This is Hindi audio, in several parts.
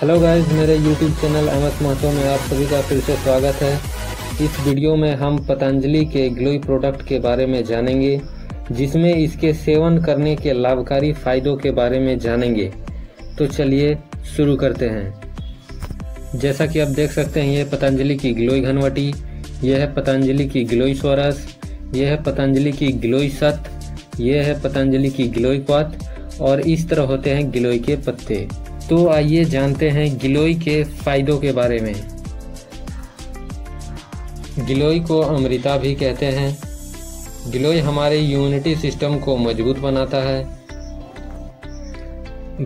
हेलो गाइस, मेरे यूट्यूब चैनल एमएस महतो में आप सभी का फिर से स्वागत है। इस वीडियो में हम पतंजलि के ग्लोई प्रोडक्ट के बारे में जानेंगे, जिसमें इसके सेवन करने के लाभकारी फ़ायदों के बारे में जानेंगे। तो चलिए शुरू करते हैं। जैसा कि आप देख सकते हैं, यह पतंजलि की ग्लोई घनवटी, यह है पतंजलि की ग्लोई स्वरस, यह है पतंजलि की ग्लोई सत, यह है पतंजलि की ग्लोई क्वाथ, और इस तरह होते हैं गिलोय के पत्ते। तो आइए जानते हैं गिलोय के फायदों के बारे में। गिलोय को अमृता भी कहते हैं। गिलोय हमारे इम्यूनिटी सिस्टम को मजबूत बनाता है।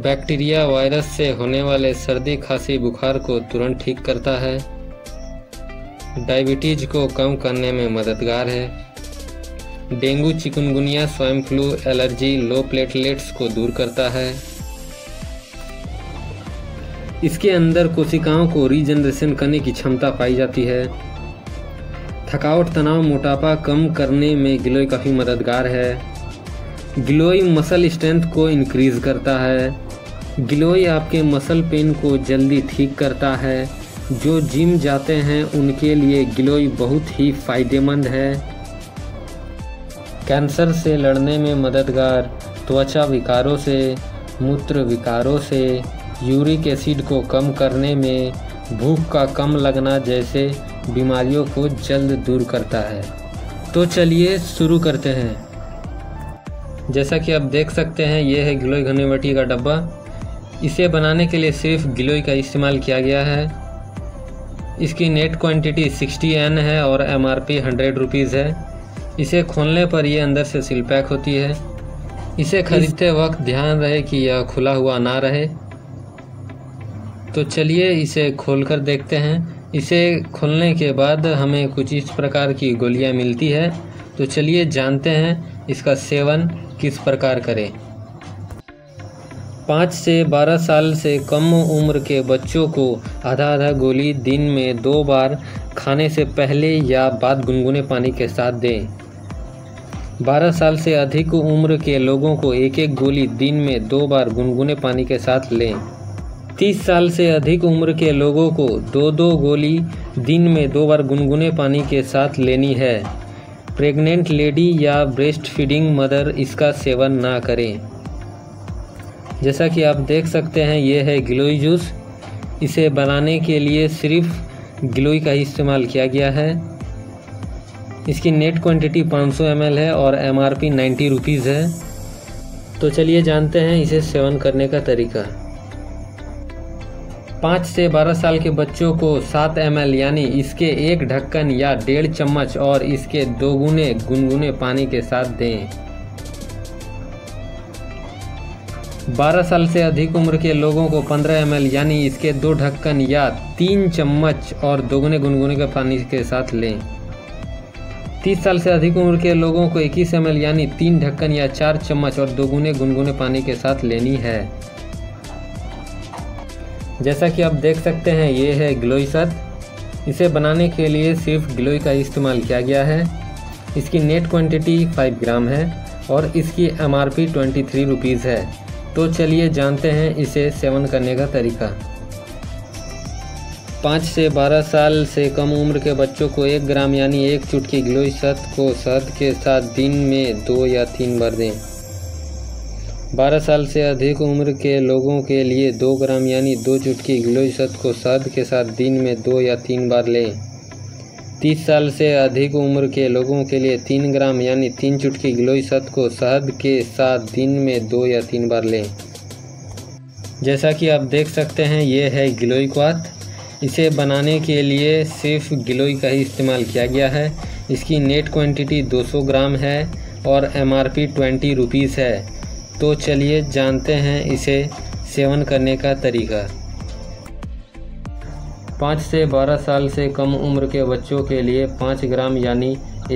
बैक्टीरिया वायरस से होने वाले सर्दी खांसी बुखार को तुरंत ठीक करता है। डायबिटीज को कम करने में मददगार है। Dengue, chikungunya, swine flu, allergy, low platelets को दूर करता है। इसके अंदर कोशिकाओं को रीजनरेशन करने की क्षमता पाई जाती है। थकावट, तनाव, मोटापा कम करने में गिलोय काफ़ी मददगार है। गिलोय मसल स्ट्रेंथ को इंक्रीज़ करता है। गिलोय आपके मसल पेन को जल्दी ठीक करता है। जो जिम जाते हैं उनके लिए गिलोय बहुत ही फायदेमंद है। कैंसर से लड़ने में मददगार, त्वचा विकारों से, मूत्र विकारों से, यूरिक एसिड को कम करने में, भूख का कम लगना जैसे बीमारियों को जल्द दूर करता है। तो चलिए शुरू करते हैं। जैसा कि आप देख सकते हैं, यह है गिलोय घनवटी का डब्बा। इसे बनाने के लिए सिर्फ गिलोय का इस्तेमाल किया गया है। इसकी नेट क्वांटिटी 60 N है और MRP 100 रुपीज़ है। इसे खोलने पर यह अंदर से सील पैक होती है। इसे खरीदते वक्त ध्यान रहे कि यह खुला हुआ ना रहे। तो चलिए इसे खोलकर देखते हैं। इसे खोलने के बाद हमें कुछ इस प्रकार की गोलियां मिलती है। तो चलिए जानते हैं इसका सेवन किस प्रकार करें। 5 से 12 साल से कम उम्र के बच्चों को आधा गोली दिन में 2 बार खाने से पहले या बाद गुनगुने पानी के साथ दें। 12 साल से अधिक उम्र के लोगों को 1 गोली दिन में 2 बार गुनगुने पानी के साथ लें। 30 साल से अधिक उम्र के लोगों को 2-2 गोली दिन में 2 बार गुनगुने पानी के साथ लेनी है। प्रेग्नेंट लेडी या ब्रेस्ट फीडिंग मदर इसका सेवन ना करें। जैसा कि आप देख सकते हैं, यह है गिलोय जूस। इसे बनाने के लिए सिर्फ गिलोय का ही इस्तेमाल किया गया है। इसकी नेट क्वांटिटी 500 ml है और MRP 90 रुपीज़ है। तो चलिए जानते हैं इसे सेवन करने का तरीका। 5 से 12 साल के बच्चों को 7 ml यानी इसके 1 ढक्कन या 1.5 चम्मच और इसके 2 गुने गुनगुने पानी के साथ दें। 12 साल से अधिक उम्र के लोगों को 15 ml यानी इसके 2 ढक्कन या 3 चम्मच और 2 गुने गुनगुने के पानी के साथ लें। 30 साल से अधिक उम्र के लोगों को 21 ml यानी 3 ढक्कन या 4 चम्मच और 2 गुने गुनगुने पानी के साथ लेनी है। जैसा कि आप देख सकते हैं, ये है गिलोय सत। इसे बनाने के लिए सिर्फ गिलोय का इस्तेमाल किया गया है। इसकी नेट क्वांटिटी 5 ग्राम है और इसकी MRP 23 रुपीज़ है। तो चलिए जानते हैं इसे सेवन करने का तरीका। 5 से 12 साल से कम उम्र के बच्चों को 1 ग्राम यानी 1 चुटकी गिलोय सत को शहद के साथ दिन में 2 या 3 बार दें। 12 साल से अधिक उम्र के लोगों के लिए 2 ग्राम यानी 2 चुटकी गिलोय सत को शहद के साथ दिन में 2 या 3 बार लें। 30 साल से अधिक उम्र के लोगों के लिए 3 ग्राम यानी 3 चुटकी गिलोय सत को शहद के साथ दिन में 2 या 3 बार लें। जैसा कि आप देख सकते हैं, ये है गिलोय क्वाथ। इसे बनाने के लिए सिर्फ गिलोय का ही इस्तेमाल किया गया है। इसकी नेट क्वांटिटी 200 ग्राम है और MRP 20 रुपीज़ है। तो चलिए जानते हैं इसे सेवन करने का तरीका। 5 से 12 साल से कम उम्र के बच्चों के लिए 5 ग्राम यानी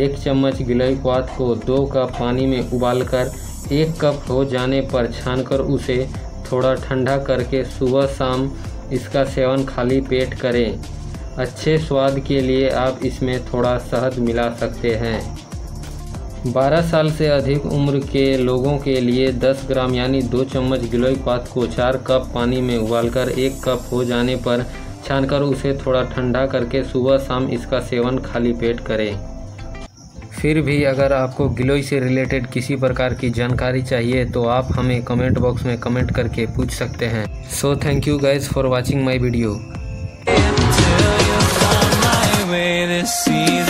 1 चम्मच गिलोय क्वाथ को 2 कप पानी में उबालकर 1 कप हो जाने पर छानकर उसे थोड़ा ठंडा करके सुबह शाम इसका सेवन खाली पेट करें। अच्छे स्वाद के लिए आप इसमें थोड़ा शहद मिला सकते हैं। 12 साल से अधिक उम्र के लोगों के लिए 10 ग्राम यानी 2 चम्मच गिलोय क्वाथ को 4 कप पानी में उबालकर 1 कप हो जाने पर छानकर उसे थोड़ा ठंडा करके सुबह शाम इसका सेवन खाली पेट करें। फिर भी अगर आपको गिलोय से रिलेटेड किसी प्रकार की जानकारी चाहिए तो आप हमें कमेंट बॉक्स में कमेंट करके पूछ सकते हैं। So thank you guys for watching my video.